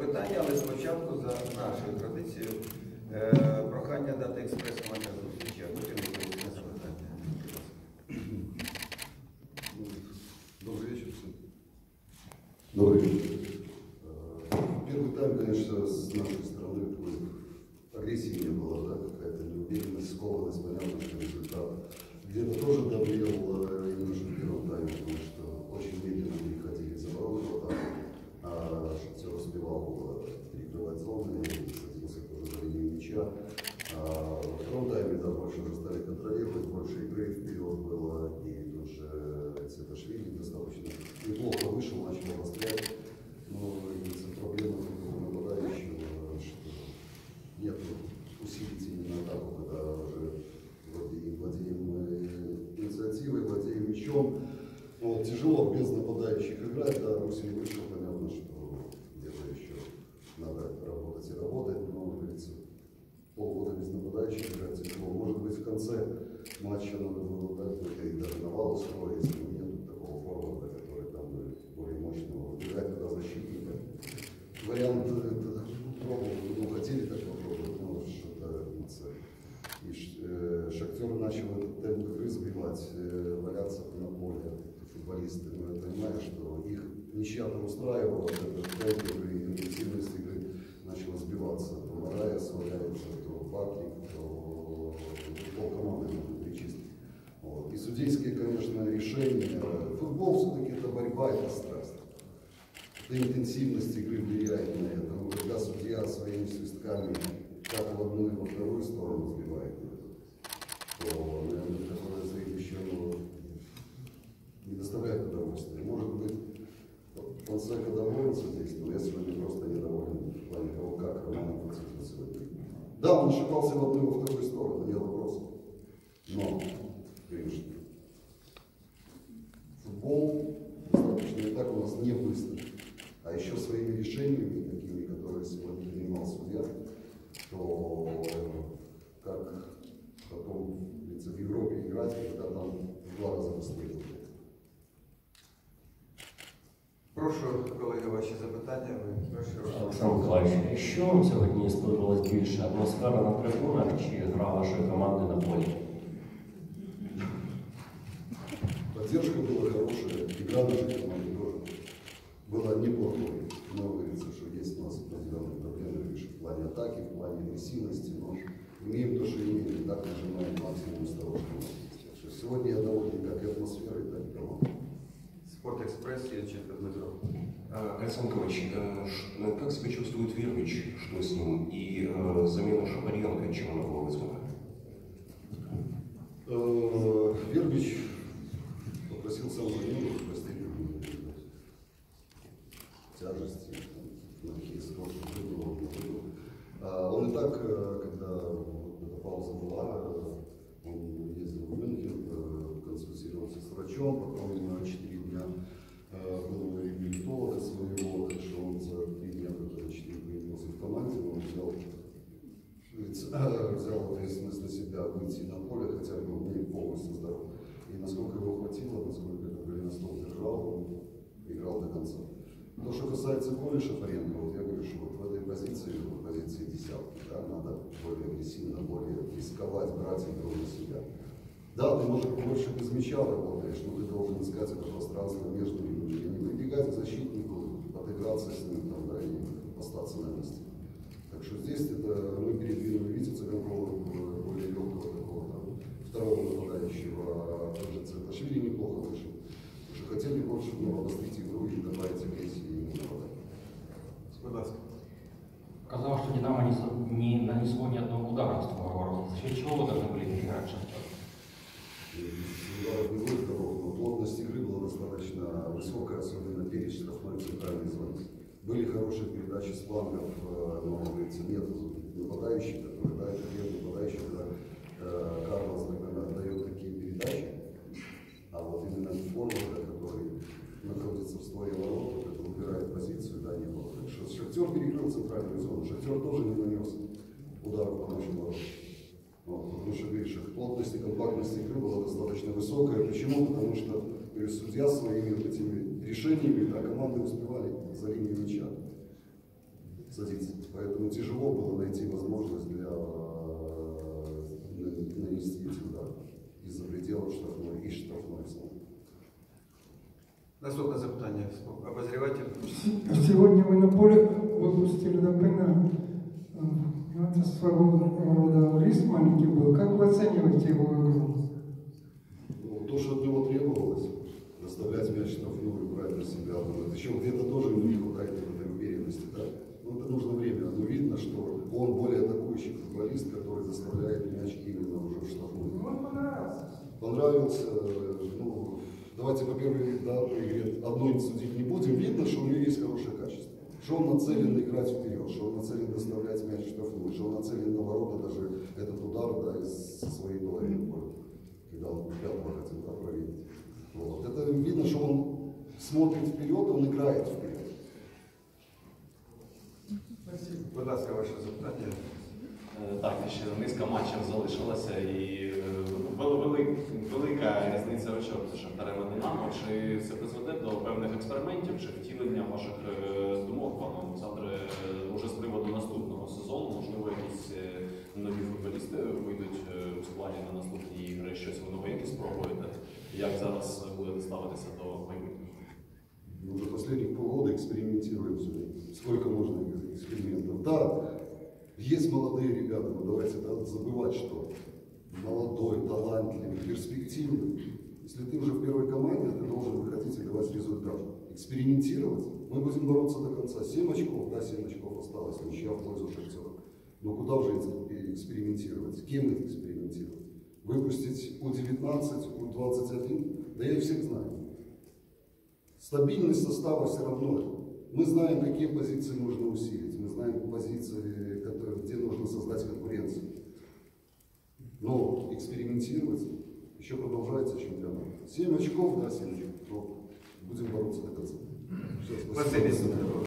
запитання, але спочатку за нашою традицією прохання дати експрес-матч зустрічі, а потім відповідне запитання. Добрый вечер всем. Добрый вечер. Первый тайм, конечно, с нашей стороны агрессии не было, да, какая-то неуверенность, скованность, понятно, что результат. Где-то тоже давлел именно в первом тайме, потому что очень медленно переходили за ворота, а Шахтер успевал перекрывать зоны, и садился тоже за линию мяча. А во втором тайме, да, больше уже стали контролировать, больше игры вперед было, и тут же Цветашвили достаточно неплохо вышел, начал расстрелять, но из-за проблемы нападающего, что нет усилить именно атаку, когда уже владеем инициативой, владеем мячом. Вот, тяжело без нападающих играть, да, Русин вышел, понятно, что где-то еще надо работать и работать, но, видите, полгода без нападающих играть тяжело. Может быть, в конце матча надо было дать и даже навал устроить, если нет такого форварда, который там более мощного, играть туда защитника. Вариант пробовал, ну, хотели так попробовать, но что-то не цель. И Шахтер начал этот темп игры сбивать, валяться на поле футболисты. Но я понимаю, что их нещадно устраивало, этот темп игры, интенсивность игры начала сбиваться. То Марайс валяется, то Бакли, то полкоманды надо перечислить. Вот. И судейские, конечно, решения. Футбол все-таки это борьба, это страсть. Это интенсивность игры влияет на это. Но когда судья своими свистками как в одну и во вторую сторону сбивает, то, наверное, такое зрелище не доставляет удовольствия. Может быть, Фонсека доволен судейством, я сегодня просто недоволен в плане того, как Роман Фонсека сегодня. Да, он ошибался в одну и во вторую сторону, не вопрос. Но, конечно, футбол достаточно и так у нас не быстро. А еще своими решениями, такими, которые сегодня принимал судья, то как потом в Европе играть, когда там в два раза быстрее. Прошу, колеги, ваші запитання. Олександр Николаевич, що сьогодні сподобалось більше? Атмосфера на трибунах чи гра вашої команди на полі? Поддержка была хорошая, игра нашей команды тоже была неплохой. Но говорится, что есть у нас определенные проблемы лишь в плане атаки, в плане агрессивности, но имеем то, что имеем, и так нажимаем максимум из того, что у нас есть. Сегодня я доволен как и атмосферой, так и командой. Спорт-экспресс, я Шахтер Донецк. Александр Николаевич, как себя чувствует Вербич, что с ним, и замена Шабаренко, чем она была вызвана? Вербич попросил сам замену, тяжести, легкие сложные выборы. Он и так, когда эта пауза была, он ездил в Мюнхен, консультировался с врачом, потом на 4 дня был у реабилитолога своего, так что он за 3 дня, когда 4 появился в команде, он взял ответственность на себя выйти на поле, хотя бы он не полностью здоров. И насколько его хватило, насколько это время стол держал, он играл до конца. То, что касается Коли Шафаренко, вот я говорю, что вот в этой позиции, в позиции десятки, да, надо более агрессивно, более рисковать, брать игру на себя. Да, ты, может, больше без мяча работаешь, но ты должен искать это пространство между ними, не прибегать к защитнику, отыграться с ним, там, да, и остаться на месте. Так что здесь это мы передвинули вице-центрового, более легкого такого, там, второго нападающего, тоже Цветашвили неплохо вышел. Хотели больше, но обострить игру и добавить агрессии и не нападать. Казалось, что Динамо не нанесло ни одного удара с твоего ворота. За счет чего вы должны были играть Шахтер? Ударов не было второго, но плотность игры была достаточно высокая, особенно перед штрафной центральной зоны. Были хорошие передачи с флангов, но, говорится, нет нападающих, которые, да, это нет нападающих, когда Карлос, например, отдает такие передачи. А вот именно форварда, который находится в своей ворота, это убирает позицию, да, не было. Шахтер перекрыл центральную зону, Шахтер тоже не нанес ударов по нашим воротам. Потому что, видишь, плотность и компактность игры была достаточно высокая. Почему? Потому что, говорю, судья своими вот этими решениями, да, команды успевали за линию мяча. садиться. Поэтому тяжело было найти возможность для нанести эти удары из-за пределов штрафной и штрафной зоны. Наступное запитание. Обозреватель. Сьогодні ви на полі випустили до пена свого рода риск маленький был. Как вы оцениваете его игру? Ну, то, что от него требовалось, доставлять мяч штрафную, брать на себя. Еще где-то тоже не хватает этой уверенности. Да? Но это нужно время. Но видно, что он более атакующий футболист, который заставляет мяч именно уже в штрафную. Он понравился. Понравился. Ну, давайте, во-первых, да, по игре одной судить не будем. Видно, что у него есть хорошее качество. Что он нацелен играть вперед, что он нацелен доставлять мяч в штрафную, что он нацелен на ворота даже этот удар, да, из своей половины поля, когда он пятого хотел проверить. Вот. Это видно, что он смотрит вперед, он играет вперед. Спасибо. Будь ласка, ваше запитання. Так, ще низка матчів залишилася і велика різниця очок за Шахтарем і Динамо. Чи це призведе до певних експериментів, чи втілення ваших думок, пане Олександре, уже з приводу наступного сезону? Можливо, якісь нові футболісти вийдуть у складі на наступні ігри, щось ви нове якісь спробуєте? Як зараз будете ставитися до майбутнього? Мы уже последние полгода экспериментируем все. Сколько можно экспериментов? Да, есть молодые ребята, но давайте да, забывать, что молодой, талантливый, перспективный. Если ты уже в первой команде, ты должен выходить и давать результат. Экспериментировать. Мы будем бороться до конца. 7 очков, да, 7 очков осталось, ничья в пользу Шахтера. Но куда же экспериментировать? С кем это экспериментировать? Выпустить U19, U21? Да я их всех знаю. Стабильность состава все равно. Мы знаем, какие позиции нужно усилить, мы знаем позиции, где нужно создать конкуренцию. Но экспериментировать еще продолжается чемпионат. 7 очков, да, 7 очков, но будем бороться до конца. Все, спасибо.